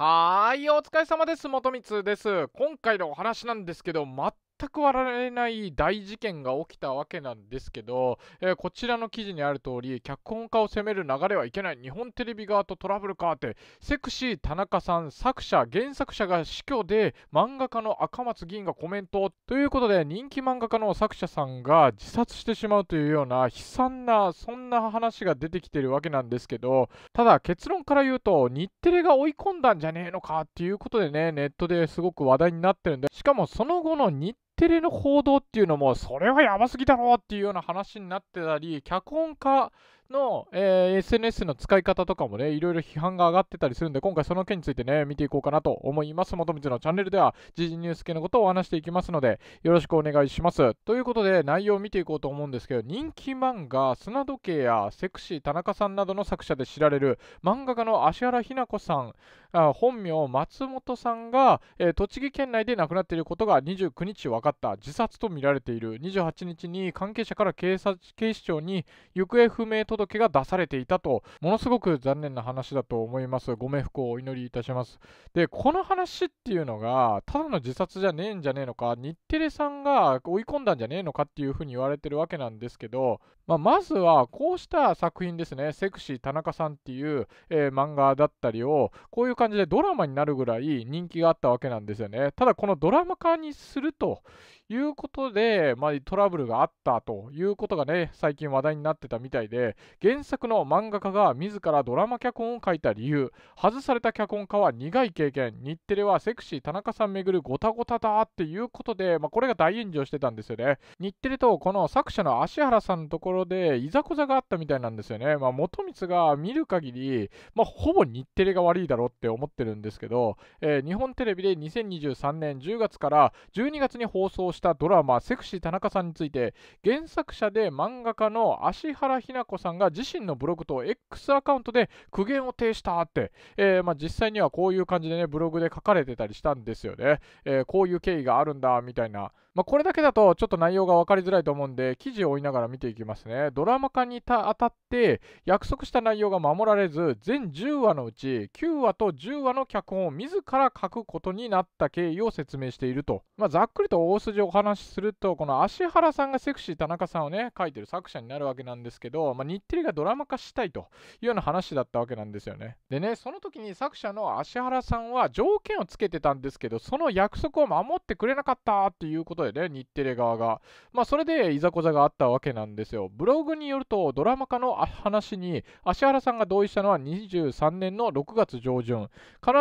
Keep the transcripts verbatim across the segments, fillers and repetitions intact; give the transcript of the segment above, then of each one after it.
はーい、お疲れ様です。元光です。今回のお話なんですけど、全く笑われない大事件が起きたわけなんですけど、えー、こちらの記事にある通り、脚本家を責める流れはいけない、日本テレビ側とトラブルかって、セクシー田中さん、作者、原作者が死去で、漫画家の赤松議員がコメントということで、人気漫画家の作者さんが自殺してしまうというような悲惨な、そんな話が出てきてるわけなんですけど、ただ結論から言うと、日テレが追い込んだんじゃねえのかっていうことでね、ネットですごく話題になってるんで、しかもその後の日テレテレの報道っていうのも、それはやばすぎだろうっていうような話になってたり、脚本家の、えー、エスエヌエス の使い方とかもね、いろいろ批判が上がってたりするんで、今回その件についてね、見ていこうかなと思います。元光のチャンネルでは、時事ニュース系のことをお話していきますので、よろしくお願いします。ということで、内容を見ていこうと思うんですけど、人気漫画、砂時計やセクシー田中さんなどの作者で知られる、漫画家の芦原日奈子さん、あ本名松本さんが、えー、栃木県内で亡くなっていることがにじゅうくにち分かった、自殺とみられている、にじゅうはちにちに関係者から警察警視庁に行方不明と届が出されていたと、ものすごく残念な話だと思います。ご冥福をお祈りいたします。で、この話っていうのが、ただの自殺じゃねえんじゃねえのか、日テレさんが追い込んだんじゃねえのかっていうふうに言われてるわけなんですけど、まあ、まずはこうした作品ですね、セクシー田中さんっていう、えー、漫画だったりを、こういう感じでドラマになるぐらい人気があったわけなんですよね。ただ、このドラマ化にするということで、まあ、トラブルがあったということがね、最近話題になってたみたいで、原作の漫画家が自らドラマ脚本を書いた理由、外された脚本家は苦い経験、日テレはセクシー田中さん巡るごたごただっていうことで、まあ、これが大炎上してたんですよね。日テレとこの作者の芦原さんのところでいざこざがあったみたいなんですよね。まあ、元光が見る限り、まあ、ほぼ日テレが悪いだろうって思ってるんですけど、えー、日本テレビでにせんにじゅうさんねんじゅうがつからじゅうにがつに放送してしたドラマセクシー田中さんについて、原作者で漫画家の芦原日奈子さんが自身のブログと エックス アカウントで苦言を呈したって、えーまあ、実際にはこういう感じでね、ブログで書かれてたりしたんですよね。えー、こういう経緯があるんだみたいな、まあ、これだけだとちょっと内容が分かりづらいと思うんで、記事を追いながら見ていきますね。ドラマ化にた当たって約束した内容が守られず、全じゅうわのうちきゅうわとじゅうわの脚本を自ら書くことになった経緯を説明していると、まあ、ざっくりと大筋をお話しすると、この芦原さんがセクシー田中さんをね、書いてる作者になるわけなんですけど、まあ、日テレがドラマ化したいというような話だったわけなんですよね。でね、その時に作者の芦原さんは条件をつけてたんですけど、その約束を守ってくれなかったっていうことでね、日テレ側が、まあ、それでいざこざがあったわけなんですよ。ブログによると、ドラマ化の話に芦原さんが同意したのはにじゅうさんねんのろくがつじょうじゅん、必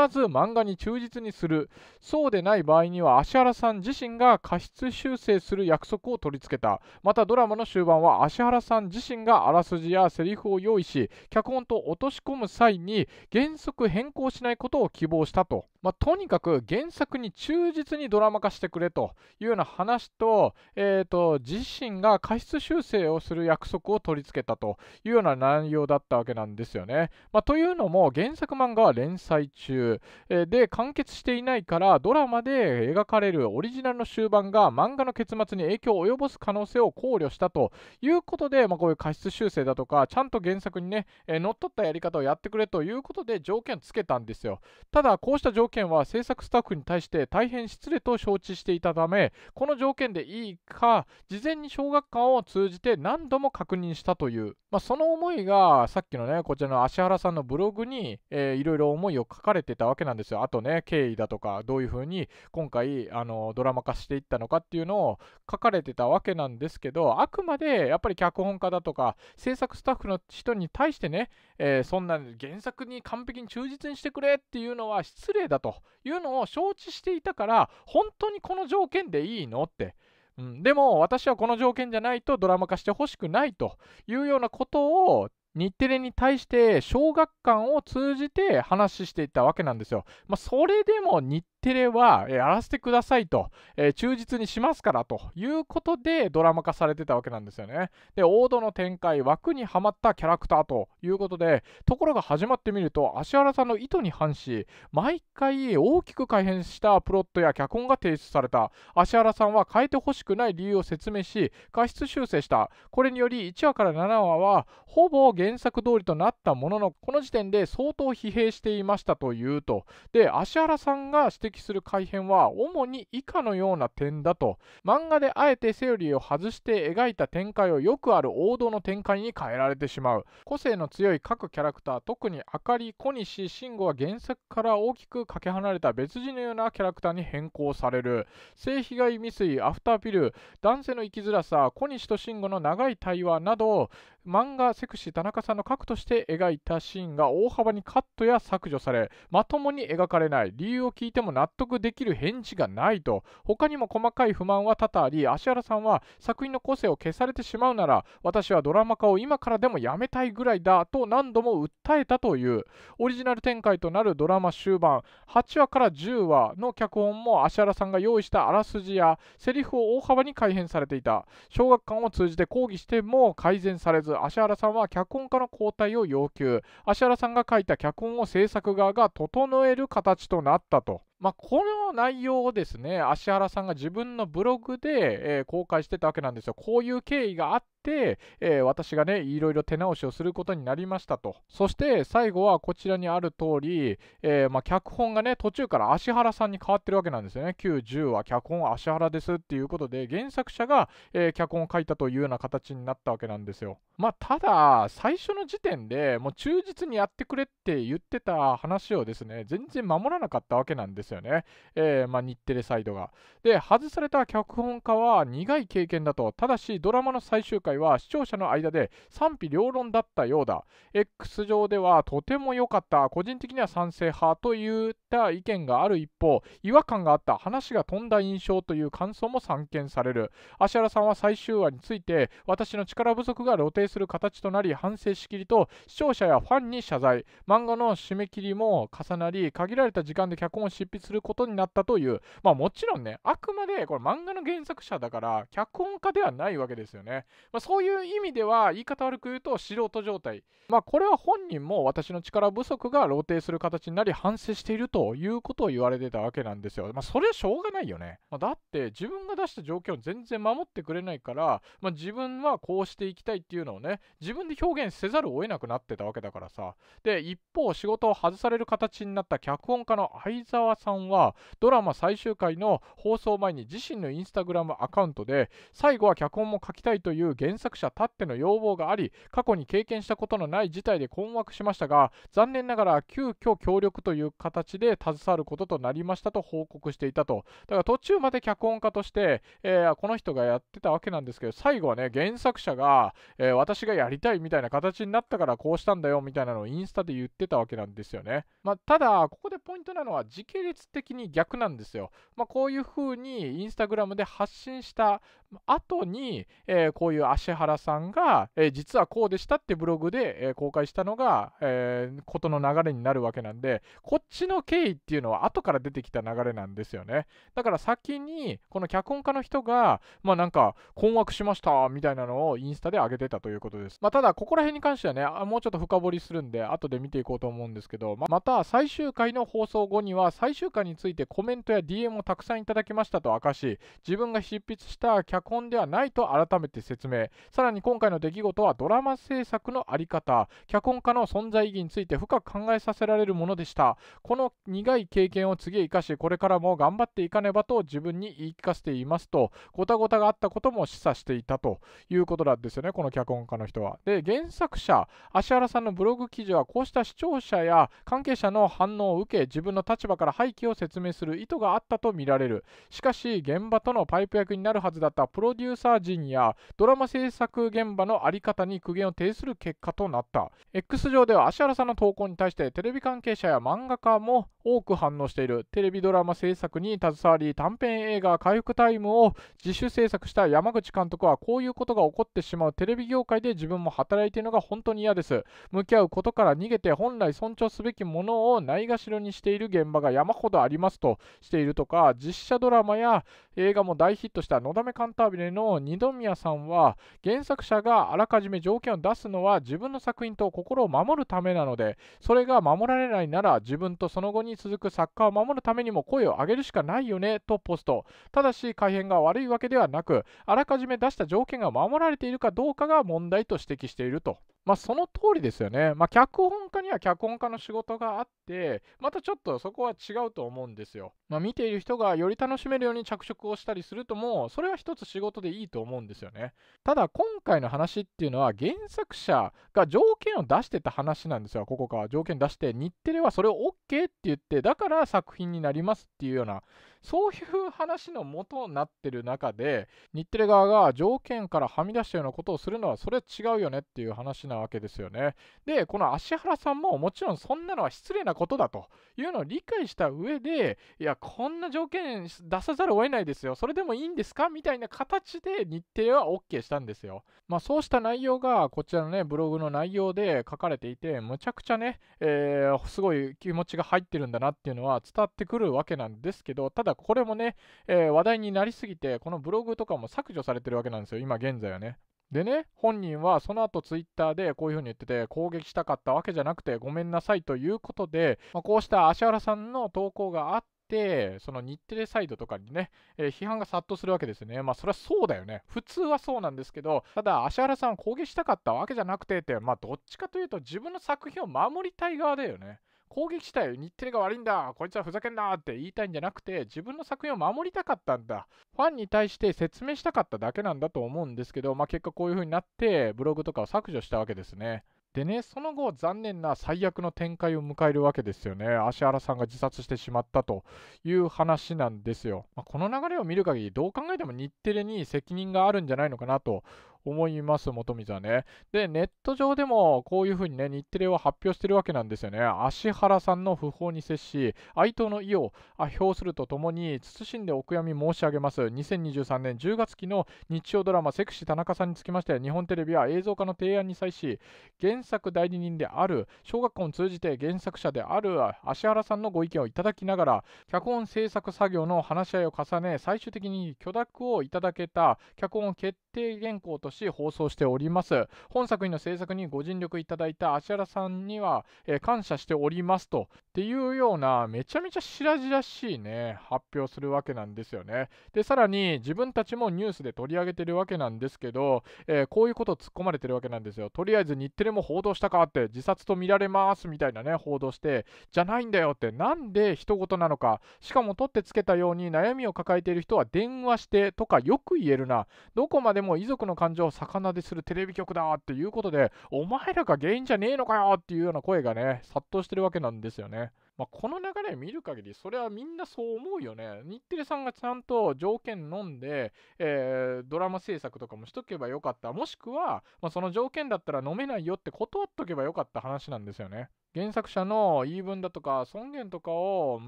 ず漫画に忠実にする、そうでない場合には芦原さん自身が過失修正する約束を取り付けた。またドラマの終盤は芦原さん自身があらすじやセリフを用意し、脚本と落とし込む際に原則変更しないことを希望したと。まあ、とにかく原作に忠実にドラマ化してくれというような話と、えーと、自身が過失修正をする約束を取り付けたというような内容だったわけなんですよね。まあ、というのも原作漫画は連載中、えー、で完結していないから、ドラマで描かれるオリジナルの終盤が漫画の結末に影響を及ぼす可能性を考慮したということで、まあ、こういう過失修正だとか、ちゃんと原作にね、えー、のっとったやり方をやってくれということで条件をつけたんですよ。ただ、こうした条件は制作スタッフに対して大変失礼と承知していたため、この条件でいいか事前に小学館を通じて何度も確認したという、まあ、その思いがさっきのね、こちらの芦原さんのブログに、えー、いろいろ思いを書かれてたわけなんですよ。あとね、経緯だとか、どういうふうに今回あのドラマ化していったのかっていうのを書かれてたわけなんですけど、あくまでやっぱり脚本家だとか制作スタッフの人に対してね、えー、そんな原作に完璧に忠実にしてくれっていうのは失礼だというのを承知していたから、本当にこの条件でいいのって。うん、でも私はこの条件じゃないとドラマ化してほしくないというようなことを日テレに対して小学館を通じて話していったわけなんですよ。まあ、それでも日テレはやらせてくださいと、えー、忠実にしますからということでドラマ化されてたわけなんですよね。で、王道の展開、枠にはまったキャラクターということで、ところが始まってみると芦原さんの意図に反し、毎回大きく改変したプロットや脚本が提出された。芦原さんは変えてほしくない理由を説明し、過失修正した。これによりいちわからななわはほぼ原原作通りとなったものの、この時点で相当疲弊していましたというと。で、芦原さんが指摘する改変は主に以下のような点だと。漫画であえてセオリーを外して描いた展開をよくある王道の展開に変えられてしまう。個性の強い各キャラクター、特にあかり、小西、慎吾は原作から大きくかけ離れた別人のようなキャラクターに変更される。性被害未遂、アフターピル、男性の生きづらさ、小西と慎吾の長い対話など、漫画「セクシー田中さん」の核として描いたシーンが大幅にカットや削除され、まともに描かれない。理由を聞いても納得できる返事がないと。他にも細かい不満は多々あり、芦原さんは作品の個性を消されてしまうなら私はドラマ化を今からでもやめたいぐらいだと何度も訴えたという。オリジナル展開となるドラマ終盤、はちわからじゅうわの脚本も芦原さんが用意したあらすじやセリフを大幅に改変されていた。小学館を通じて抗議しても改善されず、芦原さんは脚本家の交代を要求。芦原さんが書いた脚本を制作側が整える形となったと。まあ、この内容をですね、芦原さんが自分のブログで、えー、公開してたわけなんですよ。こういう経緯があって、えー、私がね、いろいろ手直しをすることになりましたと。そして最後はこちらにある通り、えーまあ、脚本がね、途中から芦原さんに変わってるわけなんですよね。きゅう、じゅうわ、脚本芦原ですっていうことで、原作者が、えー、脚本を書いたというような形になったわけなんですよ。まあ、ただ、最初の時点でもう忠実にやってくれって言ってた話をですね、全然守らなかったわけなんですよ。ですよね、えーまあ、日テレサイドが。で、外された脚本家は苦い経験だと。ただしドラマの最終回は視聴者の間で賛否両論だったようだ。 エックス 上ではとても良かった、個人的には賛成派といった意見がある一方、違和感があった、話が飛んだ印象という感想も散見される。芦原さんは最終話について私の力不足が露呈する形となり反省しきりと視聴者やファンに謝罪。漫画の締め切りも重なり限られた時間で脚本を執筆することになったという。まあ、もちろんね、あくまでこれ漫画の原作者だから脚本家ではないわけですよね。まあ、そういう意味では言い方悪く言うと素人状態。まあ、これは本人も私の力不足が露呈する形になり反省しているということを言われてたわけなんですよ。まあ、それはしょうがないよね。まあ、だって自分が出した条件を全然守ってくれないから、まあ、自分はこうしていきたいっていうのをね、自分で表現せざるを得なくなってたわけだからさ。で、一方仕事を外される形になった脚本家の相沢さんさんはドラマ最終回の放送前に自身のインスタグラムアカウントで最後は脚本も書きたいという原作者たっての要望があり、過去に経験したことのない事態で困惑しましたが、残念ながら急遽協力という形で携わることとなりましたと報告していたと。だから途中まで脚本家として、えー、この人がやってたわけなんですけど、最後はね、原作者が、えー、私がやりたいみたいな形になったからこうしたんだよみたいなのをインスタで言ってたわけなんですよね。まあ、ただここでポイントなのは時系列的に逆なんですよ。まあ、こういうふうにインスタグラムで発信した後に、えー、こういう芦原さんが、えー、実はこうでしたってブログで、えー、公開したのが、えー、ことの流れになるわけなんで、こっちの経緯っていうのは後から出てきた流れなんですよね。だから先にこの脚本家の人がまあなんか困惑しましたみたいなのをインスタで上げてたということです。まあ、ただここら辺に関してはね、もうちょっと深掘りするんで後で見ていこうと思うんですけど、まあ、また最終回の放送後には最終回についてコメントや ディーエム をたくさんいただきましたと明かし、自分が執筆した脚本ではないと改めて説明。さらに今回の出来事はドラマ制作の在り方、脚本家の存在意義について深く考えさせられるものでした。この苦い経験を次へ生かし、これからも頑張っていかねばと自分に言い聞かせていますと、ごたごたがあったことも示唆していたということなんですよね、この脚本家の人は。で、原作者芦原さんのブログ記事はこうした視聴者や関係者の反応を受け、自分の立場から背景を説明する意図があったと見られる。しかし現場とのパイプ役になるはずだったプロデューサー陣やドラマ制作現場の在り方に苦言を呈する結果となった。 エックス 上では芦原さんの投稿に対してテレビ関係者や漫画家も多く反応している。テレビドラマ制作に携わり短編映画「回復タイム」を自主制作した山口監督は、こういうことが起こってしまうテレビ業界で自分も働いているのが本当に嫌です。向き合うことから逃げて本来尊重すべきものをないがしろにしている現場が山ほどありますとしているとか、実写ドラマや映画も大ヒットした「のだめカンタービレ」の二宮さんは、原作者があらかじめ条件を出すのは自分の作品と心を守るためなので、それが守られないなら自分とその後に続く作家を守るためにも声を上げるしかないよねとポスト。ただし改変が悪いわけではなく、あらかじめ出した条件が守られているかどうかが問題と指摘していると。まあ、その通りですよね。まあ、脚本家には脚本家の仕事があって、またちょっとそこは違うと思うんですよ。まあ、見ている人がより楽しめるように着色をしたりするとも、それは一つ仕事でいいと思うんですよね。ただ今回の話っていうのは、原作者が条件を出してた話なんですよ。ここから条件出して、日テレはそれを オーケー って言って、だから作品になりますっていうような、そういう話の元になってる中で、日テレ側が条件からはみ出したようなことをするのは、それは違うよねっていう話なわけですよね。で、この芦原さんももちろんそんなのは失礼なことだというのを理解した上で、いや、こんな条件出さざるを得ないですよ、それでもいいんですかみたいな形で日テレは オーケー したんですよ。まあ、そうした内容がこちらのね、ブログの内容で書かれていて、むちゃくちゃね、えー、すごい気持ちが入ってるんだなっていうのは伝わってくるわけなんですけど、ただこれもね、えー、話題になりすぎて、このブログとかも削除されてるわけなんですよ、今現在はね。でね、本人はその後ツイッターでこういうふうに言ってて、攻撃したかったわけじゃなくてごめんなさいということで、まあ、こうした芦原さんの投稿があって、その日テレサイドとかにね、えー、批判が殺到するわけですよね。まあそれはそうだよね、普通はそうなんですけど、ただ芦原さんを攻撃したかったわけじゃなくてって、まあどっちかというと自分の作品を守りたい側だよね。攻撃したい、日テレが悪いんだ、こいつはふざけんなって言いたいんじゃなくて、自分の作品を守りたかったんだ、ファンに対して説明したかっただけなんだと思うんですけど、まあ、結果こういう風になってブログとかを削除したわけですね。でね、その後残念な最悪の展開を迎えるわけですよね。芦原さんが自殺してしまったという話なんですよ。まあ、この流れを見る限り、どう考えても日テレに責任があるんじゃないのかなと思います、本水はね。で、ネット上でもこういうふうにね、日テレは発表してるわけなんですよね。芦原さんの訃報に接し、哀悼の意を表するとともに、謹んでお悔やみ申し上げます。にせんにじゅうさんねんじゅうがつきの日曜ドラマ、セクシー田中さんにつきまして、日本テレビは映像化の提案に際し、原作代理人である、小学校を通じて原作者である芦原さんのご意見をいただきながら、脚本制作作業の話し合いを重ね、最終的に許諾をいただけた脚本決定原稿として、放送しております。本作品の制作にご尽力いただいた芦原さんには、えー、感謝しておりますとっていうような、めちゃめちゃ白々しいね、発表するわけなんですよね。でさらに自分たちもニュースで取り上げてるわけなんですけど、えー、こういうことを突っ込まれてるわけなんですよ。とりあえず日テレも報道したかって、自殺と見られますみたいなね、報道してじゃないんだよって、なんで人事なのか。しかも取ってつけたように、悩みを抱えている人は電話してとかよく言えるな、どこまでも遺族の感情を逆なでするテレビ局だっていうことで、お前らが原因じゃねえのかよっていうような声がね、殺到してるわけなんですよね。まあ、この流れ見る限り、それはみんなそう思うよね。日テレさんがちゃんと条件飲んで、えー、ドラマ制作とかもしとけばよかった。もしくは、まあ、その条件だったら飲めないよって断っとけばよかった話なんですよね。原作者の言い分だとか尊厳とかを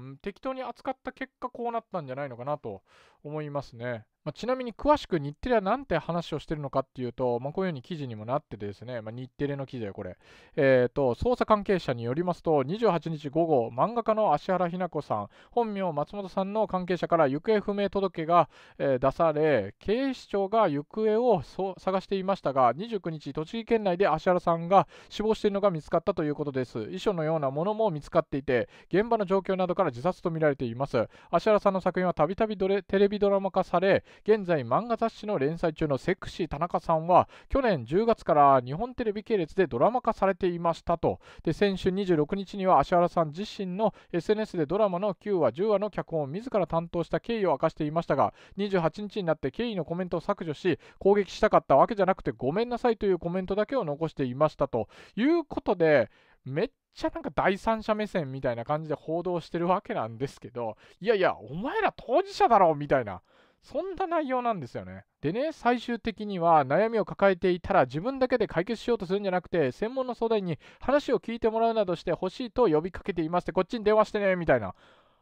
適当に扱った結果、こうなったんじゃないのかなと思いますね。まあ、ちなみに詳しく日テレはなんて話をしてるのかっていうと、まあ、こういうふうに記事にもなっててですね、まあ、日テレの記事でこれ、えーと、捜査関係者によりますと、にじゅうはちにちごご、漫画家の芦原日奈子さん、本名松本さんの関係者から行方不明届が、えー、出され、警視庁が行方を探していましたが、にじゅうくにち、栃木県内で芦原さんが死亡しているのが見つかったということです。遺書のようなものも見つかっていて、現場の状況などから自殺とみられています。芦原さんの作品はたびたびテレビドラマ化され、現在漫画雑誌の連載中のセクシー田中さんは去年じゅうがつから日本テレビ系列でドラマ化されていましたと。で、先週にじゅうろくにちには芦原さん自身の エスエヌエス でドラマのきゅうわじゅうわの脚本を自ら担当した経緯を明かしていましたが、にじゅうはちにちになって経緯のコメントを削除し、攻撃したかったわけじゃなくてごめんなさいというコメントだけを残していましたということで、めっちゃなんか第三者目線みたいな感じで報道してるわけなんですけど、いやいやお前ら当事者だろみたいな、そんな内容なんですよね。でね、最終的には悩みを抱えていたら自分だけで解決しようとするんじゃなくて、専門の相談員に話を聞いてもらうなどしてほしいと呼びかけていますって、こっちに電話してねみたいな、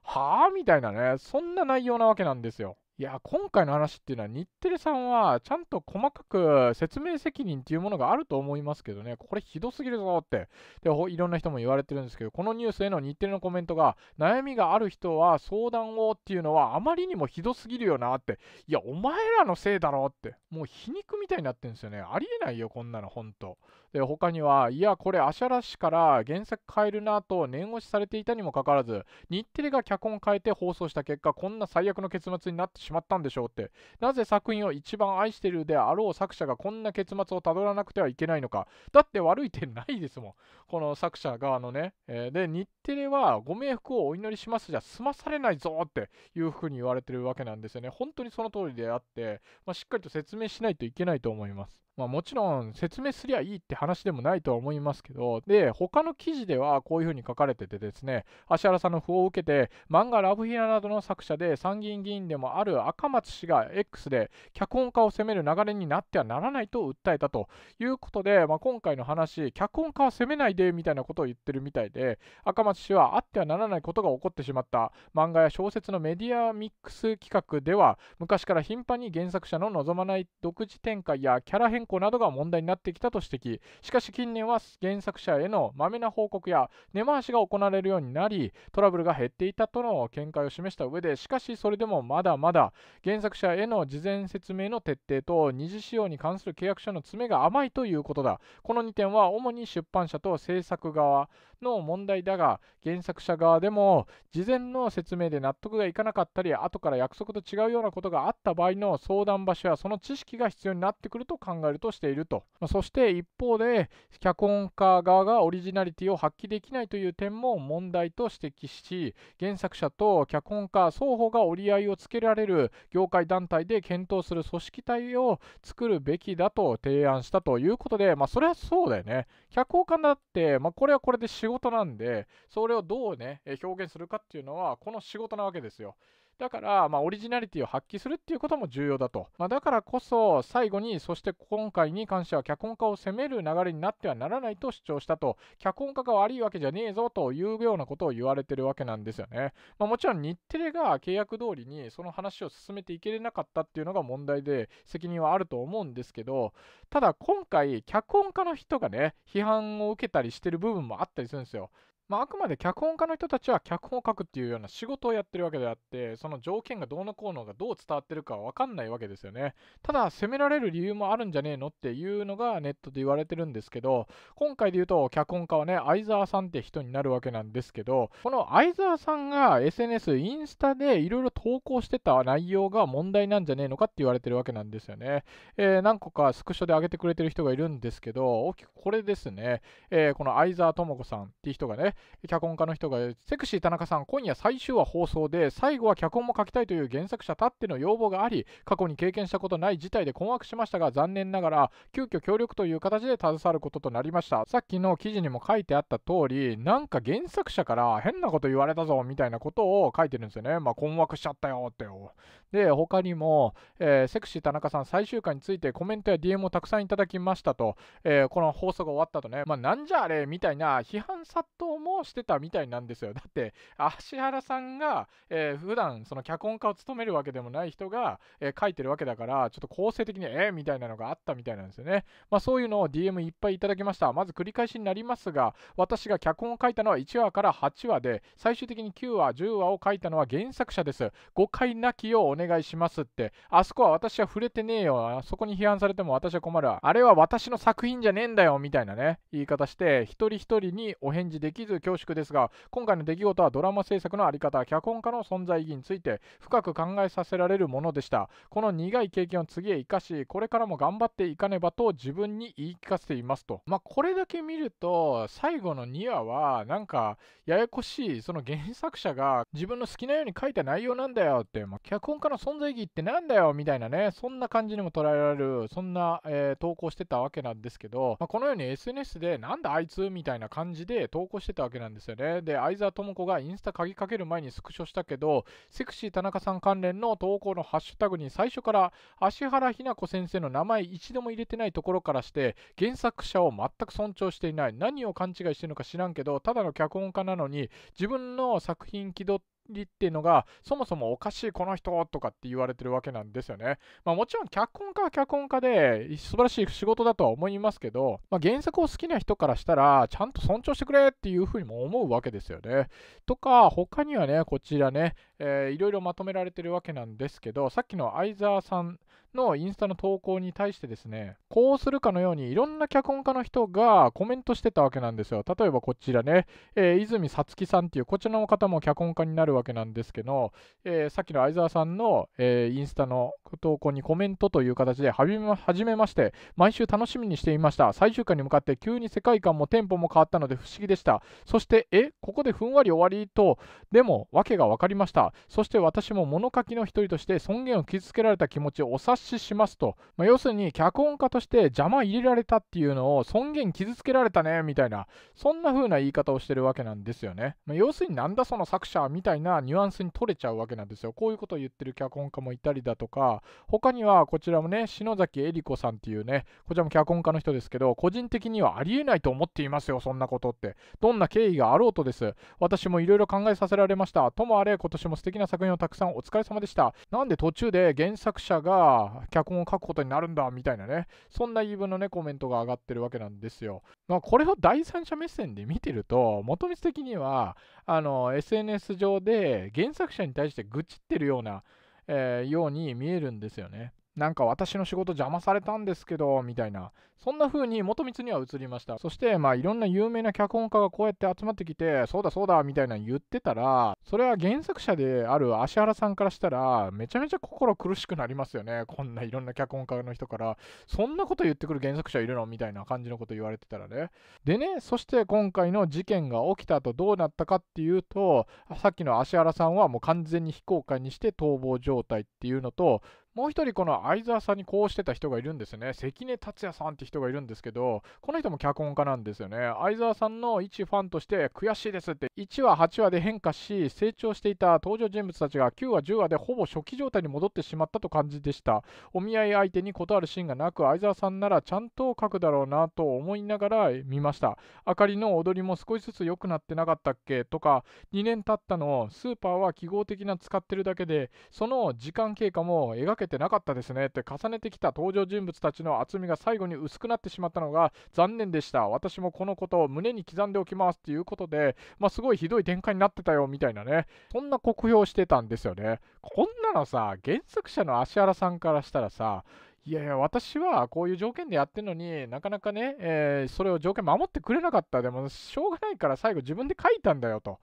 はあみたいなね、そんな内容なわけなんですよ。いや、今回の話っていうのは、日テレさんはちゃんと細かく説明責任っていうものがあると思いますけどね、これひどすぎるぞって、で、いろんな人も言われてるんですけど、このニュースへの日テレのコメントが、悩みがある人は相談をっていうのはあまりにもひどすぎるよなって、いや、お前らのせいだろって、もう皮肉みたいになってるんですよね。ありえないよ、こんなの、ほんと。で、他には、いや、これ、芦原氏から原作変えるなと念押しされていたにもかかわらず、日テレが脚本変えて放送した結果、こんな最悪の結末になってしまった。しまったんでしょうって。なぜ作品を一番愛しているであろう作者がこんな結末をたどらなくてはいけないのか。だって悪い点ないですもん、この作者側のね、えー、で日テレはご冥福をお祈りしますじゃ済まされないぞっていうふうに言われてるわけなんですよね。本当にその通りであって、まあ、しっかりと説明しないといけないと思います。まあ、もちろん説明すりゃいいって話でもないとは思いますけど、で他の記事ではこういうふうに書かれててですね、芦原さんの訃報を受けて漫画「ラブヒラ」などの作者で参議院議員でもある赤松氏が エックス で脚本家を責める流れになってはならないと訴えたということで、まあ、今回の話脚本家を責めないでみたいなことを言ってるみたいで、赤松氏はあってはならないことが起こってしまった漫画や小説のメディアミックス企画では昔から頻繁に原作者の望まない独自展開やキャラ変更などが問題になってきたと指摘。しかし近年は原作者へのまめな報告や根回しが行われるようになりトラブルが減っていたとの見解を示した上で、しかしそれでもまだまだ原作者への事前説明の徹底と二次使用に関する契約書の詰めが甘いということだ。このにてんは主に出版社と制作側の問題だが、原作者側でも事前の説明で納得がいかなかったり後から約束と違うようなことがあった場合の相談場所やその知識が必要になってくると考えるとしていると。そして一方で脚本家側がオリジナリティを発揮できないという点も問題と指摘し、原作者と脚本家双方が折り合いをつけられる業界団体で検討する組織体を作るべきだと提案したということで、まあそれはそうだよね。脚本家だって、まあ、これはこれで仕事なんで、それをどうね表現するかっていうのはこの仕事なわけですよ。だから、まあ、オリジナリティを発揮するっていうことも重要だと。まあ、だからこそ、最後に、そして今回に関しては、脚本家を責める流れになってはならないと主張したと。脚本家が悪いわけじゃねえぞというようなことを言われてるわけなんですよね。まあ、もちろん日テレが契約通りにその話を進めていけれなかったっていうのが問題で、責任はあると思うんですけど、ただ今回、脚本家の人がね、批判を受けたりしてる部分もあったりするんですよ。まあ、あくまで脚本家の人たちは脚本を書くっていうような仕事をやってるわけであって、その条件がどうのこうのがどう伝わってるかは分かんないわけですよね。ただ、責められる理由もあるんじゃねえのっていうのがネットで言われてるんですけど、今回で言うと脚本家はね、相沢さんって人になるわけなんですけど、この相沢さんが エスエヌエス、インスタでいろいろ投稿してた内容が問題なんじゃねえのかって言われてるわけなんですよね。えー、何個かスクショで上げてくれてる人がいるんですけど、大きくこれですね、えー、この相沢智子さんっていう人がね、脚本家の人がセクシー田中さん今夜最終話放送で最後は脚本も書きたいという原作者たっての要望があり過去に経験したことない事態で困惑しましたが残念ながら急遽協力という形で携わることとなりました。さっきの記事にも書いてあった通りなんか原作者から変なこと言われたぞみたいなことを書いてるんですよね。まあ困惑しちゃったよってよ。で他にも、えー、セクシー田中さん最終回についてコメントや ディーエム をたくさんいただきましたと、えー、この放送が終わったとね、まあ、なんじゃあれみたいな批判殺到もしてたみたいなんですよ。だって芦原さんが、えー、普段その脚本家を務めるわけでもない人が、えー、書いてるわけだからちょっと構成的にえー、みたいなのがあったみたいなんですよね。まあそういうのを ディーエム いっぱいいただきました。まず繰り返しになりますが私が脚本を書いたのはいちわからはちわで最終的にきゅうわじゅうわを書いたのは原作者です。誤解なきようお願いしますって。あそこは私は触れてねえよ、あそこに批判されても私は困るわ、あれは私の作品じゃねえんだよみたいなね言い方して一人一人にお返事できず恐縮ですが今回の出来事はドラマ制作の在り方脚本家の存在意義について深く考えさせられるものでした。この苦い経験を次へ生かしこれからも頑張っていかねばと自分に言い聞かせていますと。まあこれだけ見ると最後のにわはなんかややこしい、その原作者が自分の好きなように書いた内容なんだよって、まあ、脚本家の存在意義ってなんだよみたいなねそんな感じにも捉えられるそんな、えー、投稿してたわけなんですけど、まあ、このように エスエヌエス でなんだあいつみたいな感じで投稿してたわけなんですよね。で、相沢智子がインスタ鍵かける前にスクショしたけど、セクシー田中さん関連の投稿のハッシュタグに最初から芦原ひな子先生の名前一度も入れてないところからして、原作者を全く尊重していない。何を勘違いしてるのか知らんけど、ただの脚本家なのに自分の作品気取ってっていうのがそもそもおかしいこの人とかって言われてるわけなんですよね。まあ、もちろん脚本家は脚本家で素晴らしい仕事だとは思いますけど、まあ、原作を好きな人からしたらちゃんと尊重してくれっていうふうにも思うわけですよね。とか他にはねこちらね、えー、いろいろまとめられてるわけなんですけど、さっきの相沢さんのインスタの投稿に対してですね、こうするかのようにいろんな脚本家の人がコメントしてたわけなんですよ。例えばこちらね、えー、泉さつきさんっていうこちらの方も脚本家になるわけなんですけど、えー、さっきの相沢さんの、えー、インスタの投稿にコメントという形で、はじめまして、毎週楽しみにしていました。最終回に向かって急に世界観もテンポも変わったので不思議でした。そして、え、ここでふんわり終わりと、でも訳が分かりました。そして私も物書きの一人として尊厳を傷つけられた気持ちをお察ししますと、まあ、要するに脚本家として邪魔入れられたっていうのを尊厳傷つけられたねみたいな、そんな風な言い方をしてるわけなんですよね。まあ、要するになんだその作者みたいなニュアンスに取れちゃうわけなんですよ。こういうことを言ってる脚本家もいたりだとか、他にはこちらもね、篠崎恵理子さんっていうね、こちらも脚本家の人ですけど、個人的にはありえないと思っていますよ、そんなことって。どんな経緯があろうとです。私もいろいろ考えさせられました。ともあれ、今年も素敵な作品をたくさんお疲れ様でした。なんで途中で原作者が脚本を書くことになるんだみたいなね、そんな言い分のね、コメントが上がってるわけなんですよ。まあ、これを第三者目線で見てると、元光的には、あの、エスエヌエス 上で原作者に対して愚痴ってるような、えー、ように見えるんですよね。なんか私の仕事邪魔されたんですけどみたいな、そんな風に元光には映りました。そしてまあいろんな有名な脚本家がこうやって集まってきて、そうだそうだみたいな言ってたら、それは原作者である芦原さんからしたらめちゃめちゃ心苦しくなりますよね。こんないろんな脚本家の人からそんなこと言ってくる原作者いるのみたいな感じのこと言われてたらね。でね、そして今回の事件が起きた後どうなったかっていうと、さっきの芦原さんはもう完全に非公開にして逃亡状態っていうのと、もう一人この相沢さんにこうしてた人がいるんですね。関根達也さんって人がいるんですけど、この人も脚本家なんですよね。相沢さんの一ファンとして悔しいですって、いちわはちわで変化し成長していた登場人物たちがきゅうわじゅうわでほぼ初期状態に戻ってしまったと感じでした。お見合い相手に断るシーンがなく、相沢さんならちゃんと書くだろうなと思いながら見ました。あかりの踊りも少しずつ良くなってなかったっけとか、にねん経ったのスーパーは記号的な使ってるだけで、その時間経過も描けてなかったですねって、重ねてきた登場人物たちの厚みが最後に薄くなってしまったのが残念でした。私もこのことを胸に刻んでおきますということで、まあ、すごいひどい展開になってたよみたいなね、そんな酷評してたんですよね。こんなのさ、原作者の芦原さんからしたらさ、いやいや、私はこういう条件でやってるのになかなかね、えー、それを条件守ってくれなかった。でもしょうがないから最後自分で書いたんだよと。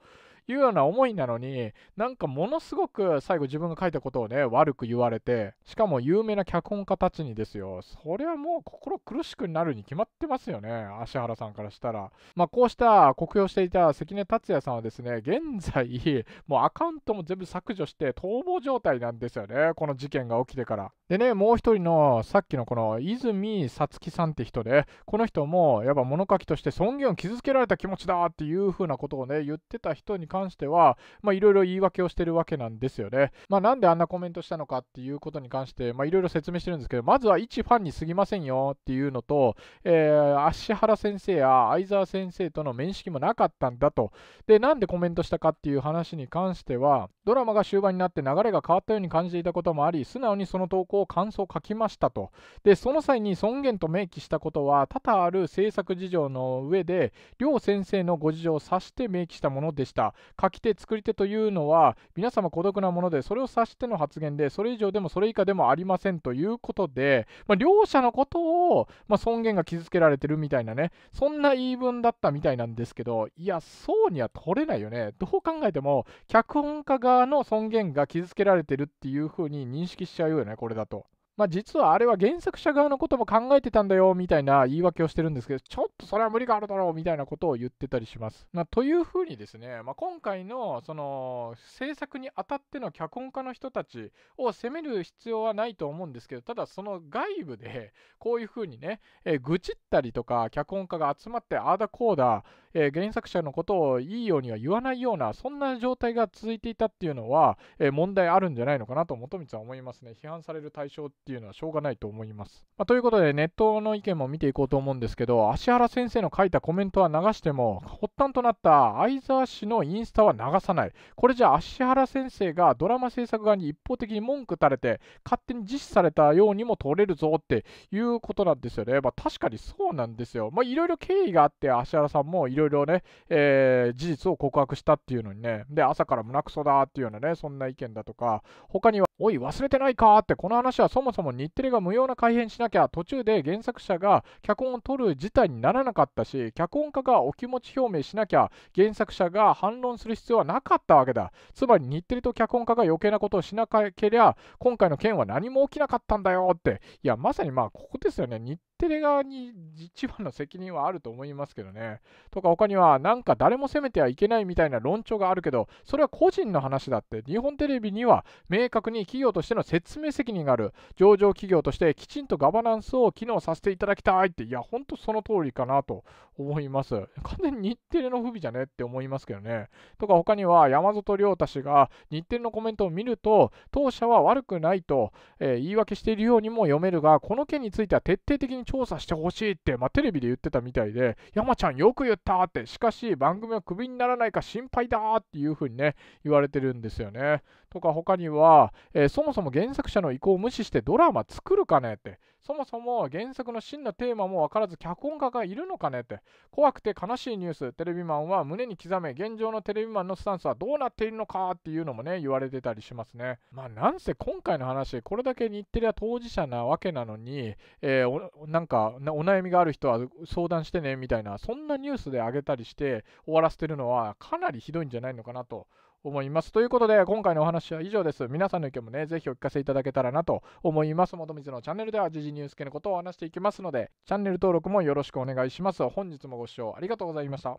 いうような思いなのに、なんかものすごく最後自分が書いたことをね、悪く言われて、しかも有名な脚本家たちにですよ。それはもう心苦しくなるに決まってますよね、芦原さんからしたら。まあこうした酷評していた関根達也さんはですね、現在もうアカウントも全部削除して逃亡状態なんですよね、この事件が起きてから。でね、もう一人のさっきのこの泉さつきさんって人で、この人もやっぱ物書きとして尊厳を傷つけられた気持ちだっていう風なことをね言ってた人に関しては、まあいろいろ言い訳をしてるわけなんですよね。まあなんであんなコメントしたのかっていうことに関してまあいろいろ説明してるんですけど、まずは一ファンに過ぎませんよっていうのと、えー、芦原先生や相沢先生との面識もなかったんだと。で、なんでコメントしたかっていう話に関しては、ドラマが終盤になって流れが変わったように感じていたこともあり、素直にその投稿感想を書きましたと。で、その際に尊厳と明記したことは多々ある制作事情の上で両先生のご事情を指して明記したものでした。書き手作り手というのは皆様孤独なもので、それを指しての発言で、それ以上でもそれ以下でもありませんということで、まあ、両者のことを、まあ、尊厳が傷つけられてるみたいなね、そんな言い分だったみたいなんですけど、いやそうには取れないよね。どう考えても脚本家側の尊厳が傷つけられてるっていう風に認識しちゃうよね、これだと。まあ実はあれは原作者側のことも考えてたんだよみたいな言い訳をしてるんですけど、ちょっとそれは無理があるだろうみたいなことを言ってたりします。まあ、というふうにですね、まあ、今回のその制作にあたっての脚本家の人たちを責める必要はないと思うんですけど、ただその外部でこういうふうにね、えー、愚痴ったりとか、脚本家が集まってああだこうだ、えー、原作者のことをいいようには言わないような、そんな状態が続いていたっていうのは、えー、問題あるんじゃないのかなと元光は思いますね。批判される対象ってっていうのはしょうがないと思います。まあ、ということでネットの意見も見ていこうと思うんですけど、芦原先生の書いたコメントは流しても発端となった相沢氏のインスタは流さない。これじゃあ芦原先生がドラマ制作側に一方的に文句垂れて勝手に実施されたようにも取れるぞっていうことなんですよね。まあ、確かにそうなんですよ。まあいろいろ経緯があって芦原さんもいろろいろね、えー、事実を告白したっていうのにね、で、朝から胸くそだっていうようなね、そんな意見だとか、他には、おい、忘れてないかって、この話はそもそも日テレが無用な改編しなきゃ、途中で原作者が脚本を取る事態にならなかったし、脚本家がお気持ち表明しなきゃ、原作者が反論する必要はなかったわけだ。つまり、日テレと脚本家が余計なことをしなけりゃ、今回の件は何も起きなかったんだよって、いや、まさにまあ、ここですよね。日テレ側に一番の責任はあると思いますけどね。とか、他には、なんか誰も責めてはいけないみたいな論調があるけど、それは個人の話だって、日本テレビには明確に企業としての説明責任がある、上場企業としてきちんとガバナンスを機能させていただきたいって、いや、本当その通りかなと思います。完全に日テレの不備じゃねって思いますけどね。とか、他には、山里亮太氏が日テレのコメントを見ると、当社は悪くないと、えー、言い訳しているようにも読めるが、この件については徹底的に調査してほしいって、まあ、テレビで言ってたみたいで、山ちゃんよく言ったって、しかし番組はクビにならないか心配だっていうふうにね、言われてるんですよね。とか、他には、えー、そもそも原作者の意向を無視してドラマ作るかねって、そもそも原作の真のテーマも分からず脚本家がいるのかねって、怖くて悲しいニュース、テレビマンは胸に刻め、現状のテレビマンのスタンスはどうなっているのかっていうのもね、言われてたりしますね。まあ、なんせ今回の話、これだけ日テレは当事者なわけなのに、えーなんかお悩みがある人は相談してねみたいな、そんなニュースで上げたりして終わらせてるのはかなりひどいんじゃないのかなと思います。ということで、今回のお話は以上です。皆さんの意見もね、ぜひお聞かせいただけたらなと思います。元水のチャンネルでは時事ニュース系のことを話していきますので、チャンネル登録もよろしくお願いします。本日もご視聴ありがとうございました。